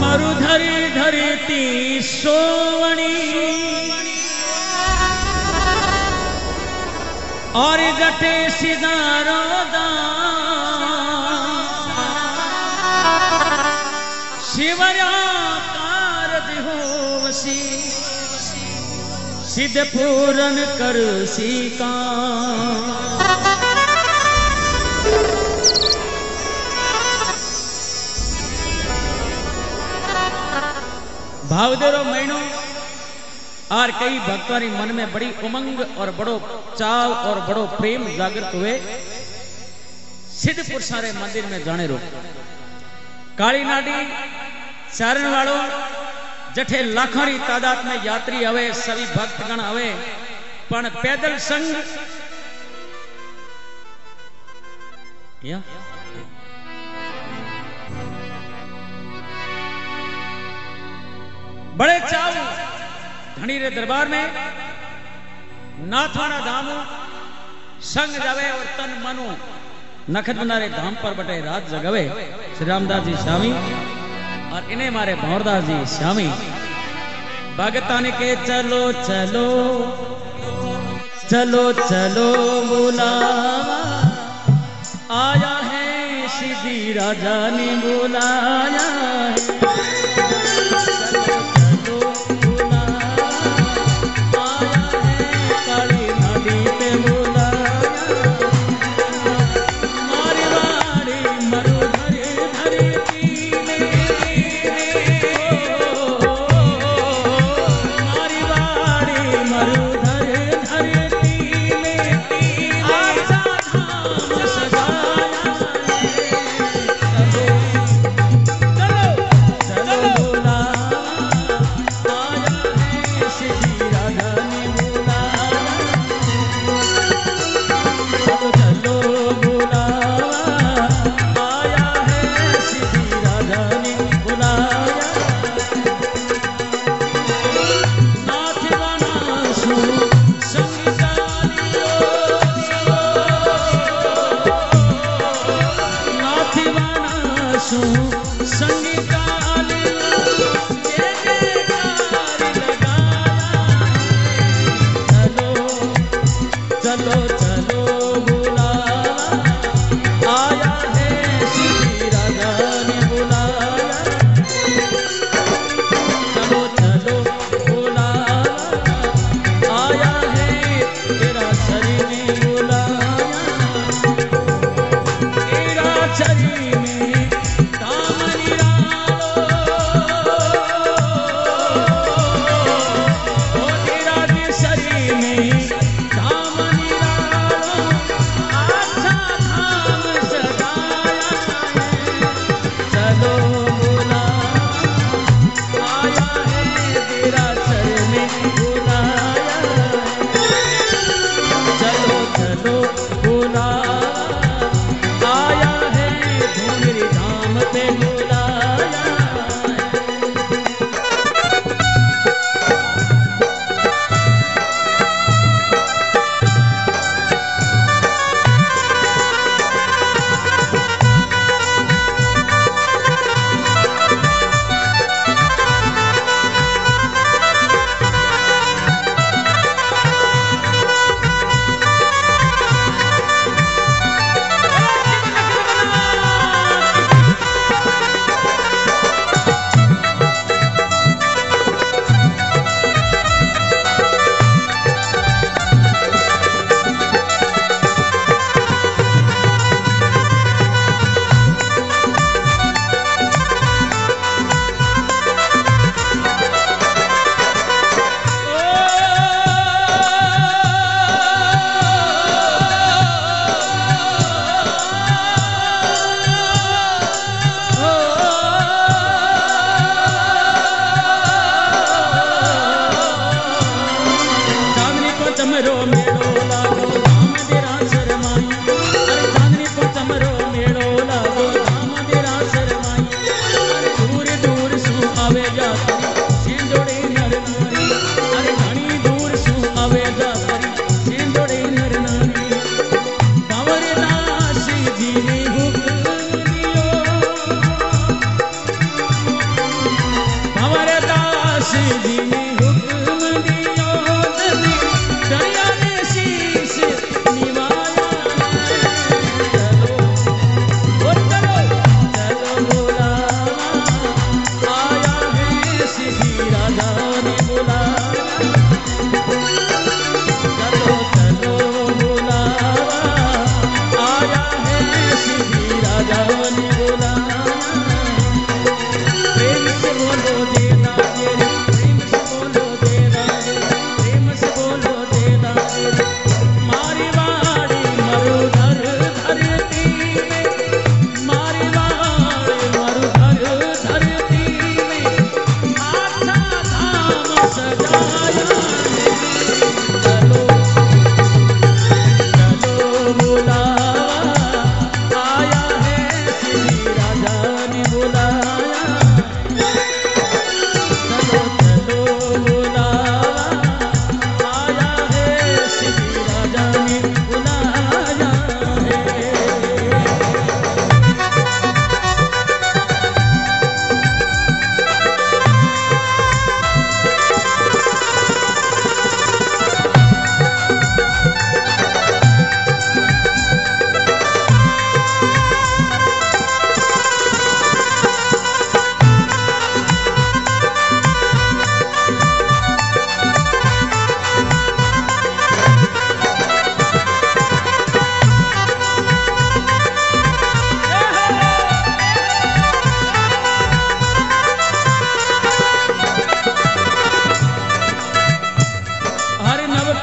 मरुधरी धरती सोवणी और गटे सिदारो दा शिवराकार दिहोवसी सिद्ध पूरन कर सीका भावदेरो महीनों और कई भक्तों मन में बड़ी उमंग और बड़ो चाव और बड़ो प्रेम जागृत हुए। सिद्धपुर सारे मंदिर में जाने रो काली नाडी चारण वालों जठे लाखों की तादाद में यात्री आवे, सभी भक्तगण आवे, पण पैदल संग या? बड़े चाव धनी रे दरबार में नाथाना धामू संग जावे और तन मनु नखत बनारे धाम पर बटे रात जगावे। श्री रामदास जी स्वामी और इन्हें मारे भौरदास जी स्वामी भगतान के चलो चलो चलो चलो बुलावा आया है सीधी राजा ने बुलाया है। अरे घनी दूर सु आवे जा।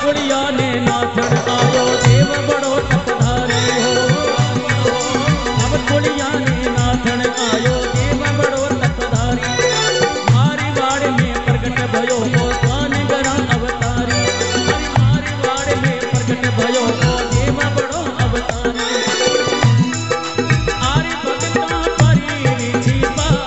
कुड़िया ने नाचन आयो देव बड़ो टपधारे हो। अब कुड़िया ने नाचन आयो देव बड़ो टपधारे, मारी वाड़ में प्रगट भयो तो स्वान गरा अवतारी। मारी वाड़ में प्रगट भयो तो देव बड़ो अवतारी। आरे भगता परी नीची पारी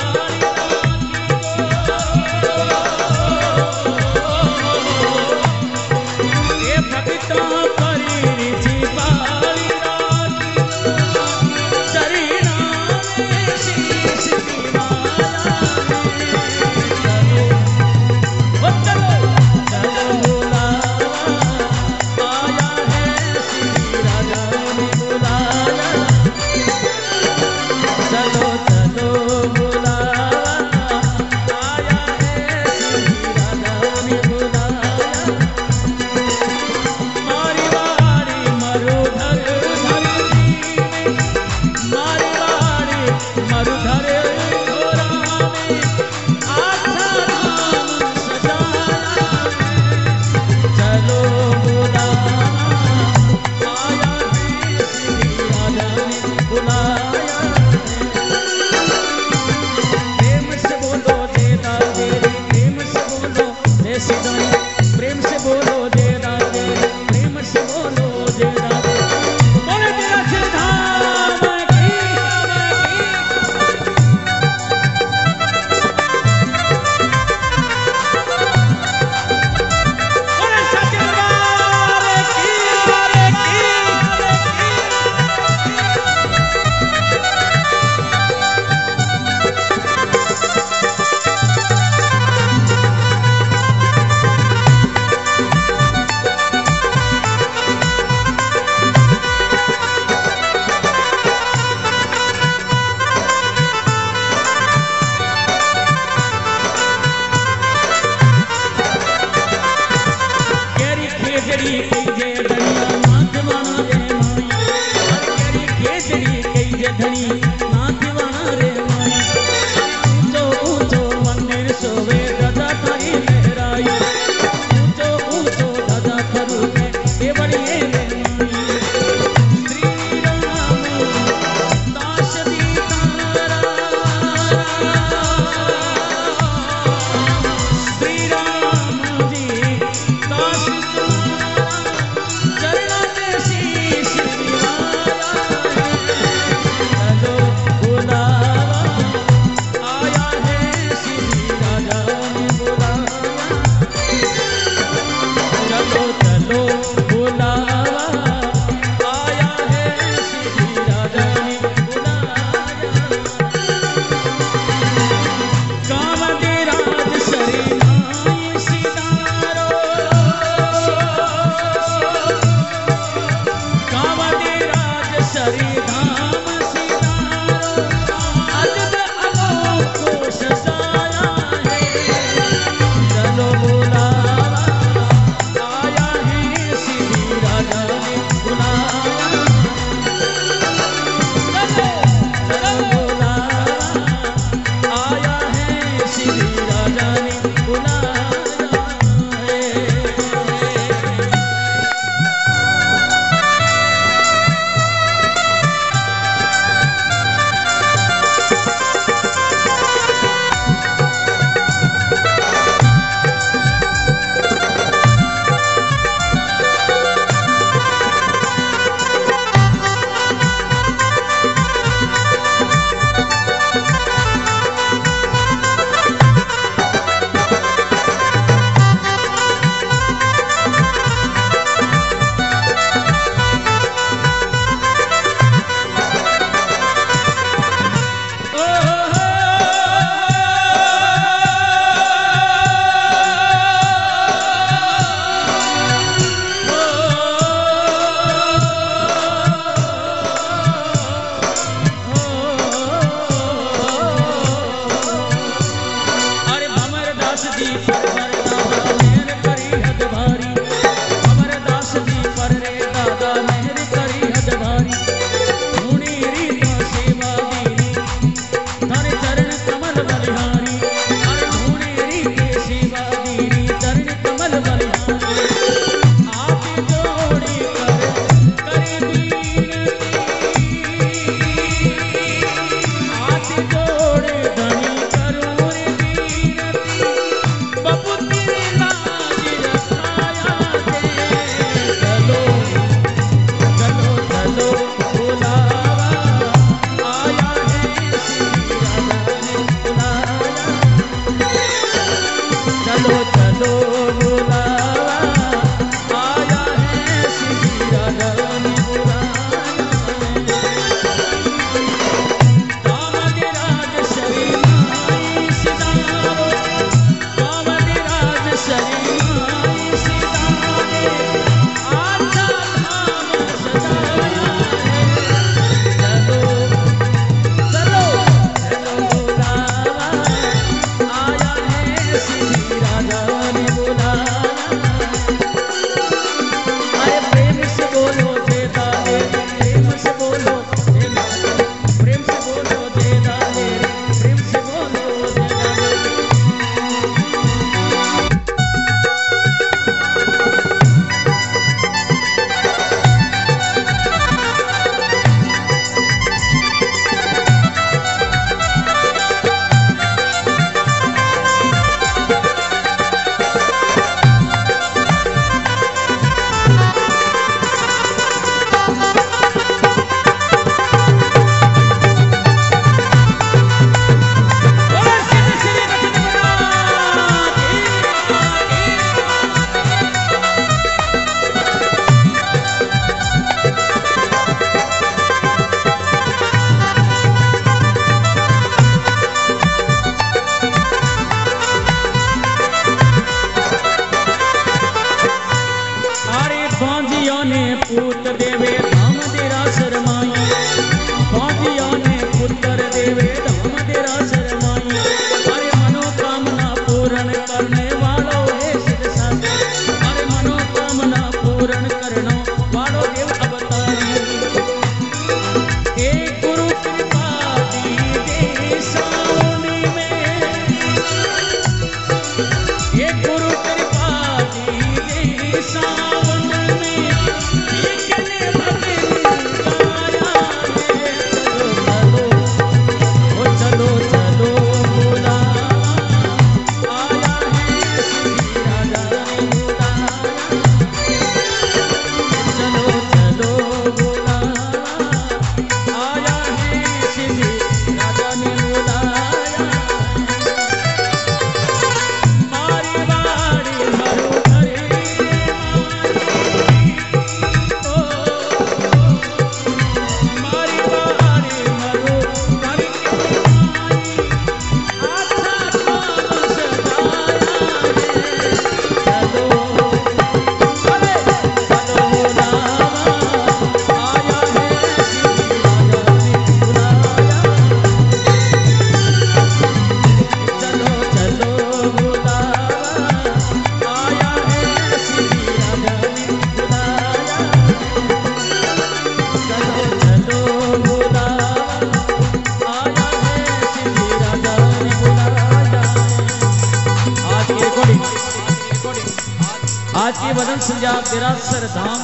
पाक संजाब देरासर धाम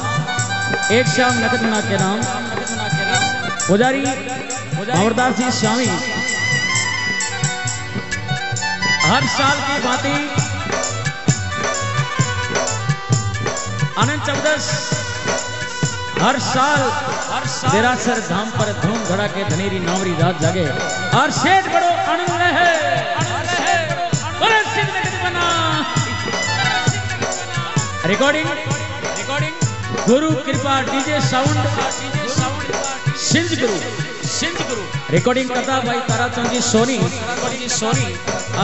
एक श्याम नखतना के नाम पुजारी भंवरदास जी स्वामी। हर साल की भांति अनंत चौदस हर साल देरासर धाम पर धूम धड़ा के धनेरी नावरी रात जागे और शेठ बड़ो आनंद रहे। रिकॉर्डिंग गुरु कृपा डीजे साउंड सिंध गुरु रिकॉर्डिंग करता भाई ताराचंद जी सोनी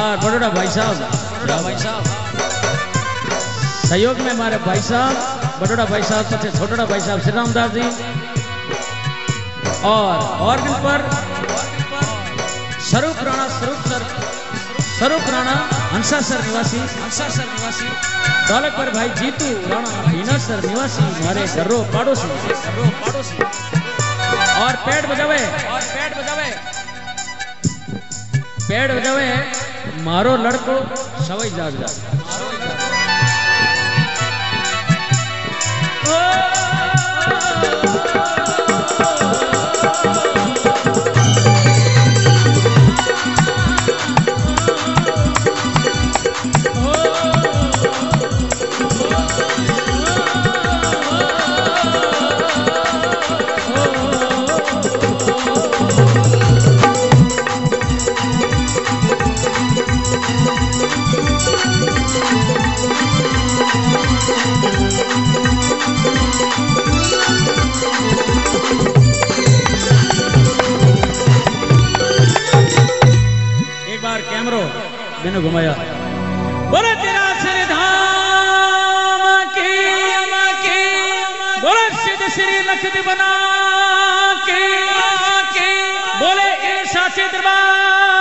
और बड़ोड़ा भाई साहब सहयोग में हमारे भाई साहब बड़ोड़ा भाई साहब सबसे छोटोड़ा भाई साहब श्री रामदास जी और पर स्वरूप राणा हंसा सर निवासी दौलत पर भाई जीतू राणा हीना सर निवासी हमारे घरों पाड़ोसी और पेड़ बजावे मारो लड़को सवई जाग मैंने घुमाया बोलो देरासर धाम की बोलो सिद्ध श्री लखद बना के बोले ऐसा दरबार